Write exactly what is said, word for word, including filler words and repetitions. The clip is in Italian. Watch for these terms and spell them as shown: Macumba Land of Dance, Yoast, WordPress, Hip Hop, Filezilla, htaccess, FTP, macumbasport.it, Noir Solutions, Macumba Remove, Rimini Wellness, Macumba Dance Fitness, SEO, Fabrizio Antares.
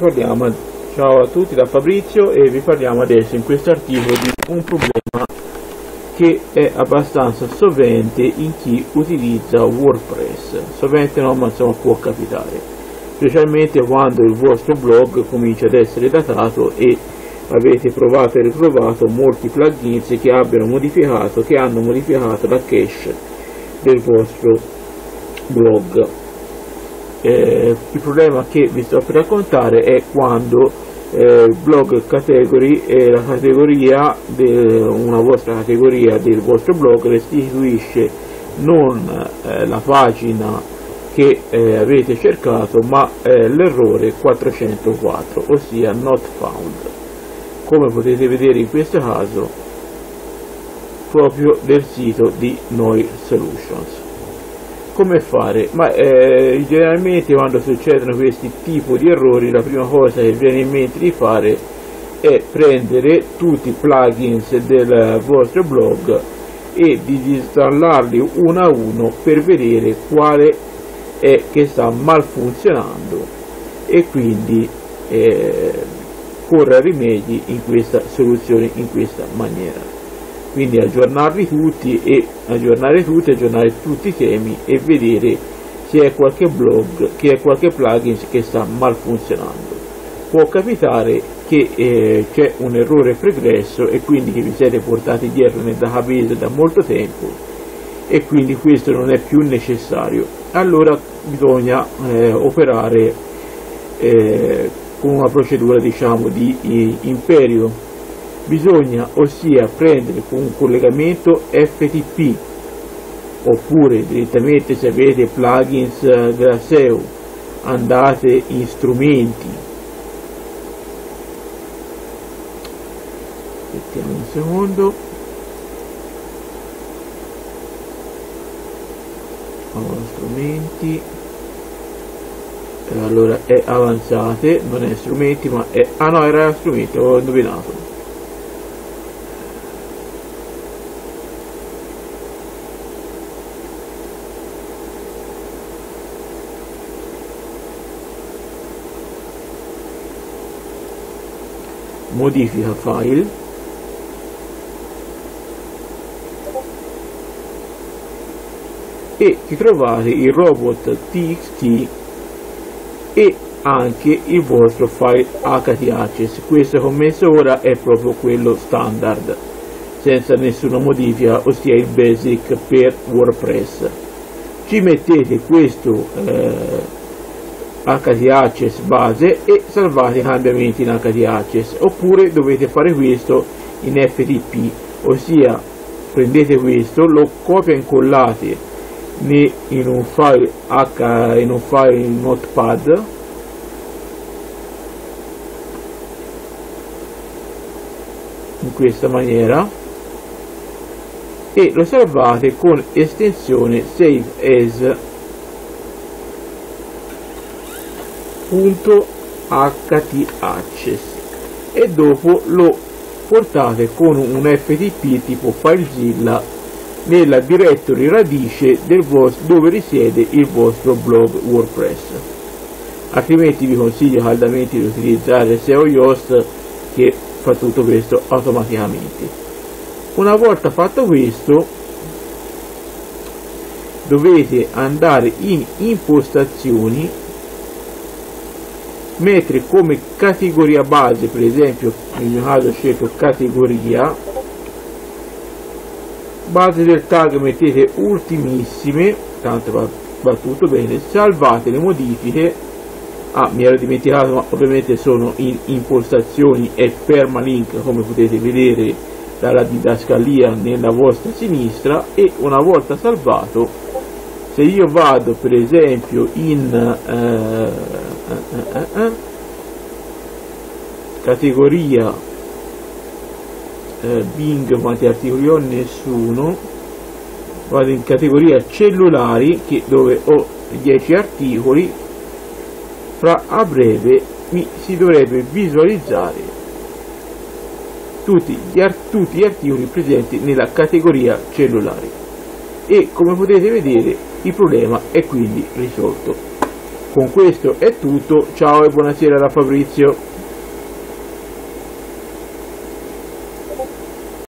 Parliamo, ciao a tutti da Fabrizio e vi parliamo adesso in questo articolo di un problema che è abbastanza sovente in chi utilizza WordPress. Sovente no, ma insomma può capitare, specialmente quando il vostro blog comincia ad essere datato e avete provato e riprovato molti plugins che abbiano modificato, che hanno modificato la cache del vostro blog. Eh, il problema che vi sto per raccontare è quando eh, blog category è la categoria del, una vostra categoria del vostro blog restituisce non eh, la pagina che eh, avete cercato ma eh, l'errore quattrocentoquattro, ossia not found. Come potete vedere in questo caso proprio del sito di Noir Solutions. Come fare? Ma eh, generalmente quando succedono questi tipi di errori la prima cosa che viene in mente di fare è prendere tutti i plugins del vostro blog e di installarli uno a uno per vedere quale è che sta malfunzionando e quindi eh, porre rimedi in questa soluzione, in questa maniera. Quindi aggiornarli tutti e aggiornare tutti, aggiornare tutti i temi e vedere se è qualche blog, che è qualche plugin che sta malfunzionando. Può capitare che eh, c'è un errore pregresso e quindi che vi siete portati dietro nel database da molto tempo e quindi questo non è più necessario. Allora bisogna eh, operare eh, con una procedura diciamo di eh, imperio. Bisogna ossia prendere con un collegamento F T P oppure direttamente, se avete plugins della S E O, andate in strumenti, aspettiamo un secondo, allora, strumenti, allora è avanzate, non è strumenti ma è, ah no era strumenti, avevo indovinato. Modifica file, e ti trovate il robot.txt e anche il vostro file htaccess. Questo che ho messo ora è proprio quello standard senza nessuna modifica, ossia il basic per WordPress. Ci mettete questo eh, htaccess base e salvate i cambiamenti in htaccess, oppure dovete fare questo in F T P, ossia prendete questo, lo copia e incollate in un file H, in un file notepad, in questa maniera, e lo salvate con estensione save as .htaccess e dopo lo portate con un F T P tipo Filezilla nella directory radice del vostro, dove risiede il vostro blog WordPress. Altrimenti vi consiglio caldamente di utilizzare S E O Yoast che fa tutto questo automaticamente. Una volta fatto questo dovete andare in impostazioni, mettere come categoria base, per esempio nel mio caso ho scelto categoria base, del tag mettete ultimissime, tanto va, va tutto bene, salvate le modifiche, ah mi ero dimenticato, ma ovviamente sono in impostazioni e permalink come potete vedere dalla didascalia nella vostra sinistra, e una volta salvato se io vado per esempio in eh, Uh, uh, uh. categoria uh, Bing, quanti articoli ho? Nessuno. Vado in categoria cellulari, che dove ho dieci articoli, fra a breve mi si dovrebbe visualizzare tutti gli, tutti gli articoli presenti nella categoria cellulari e come potete vedere il problema è quindi risolto. Con questo è tutto, ciao e buonasera da Fabrizio.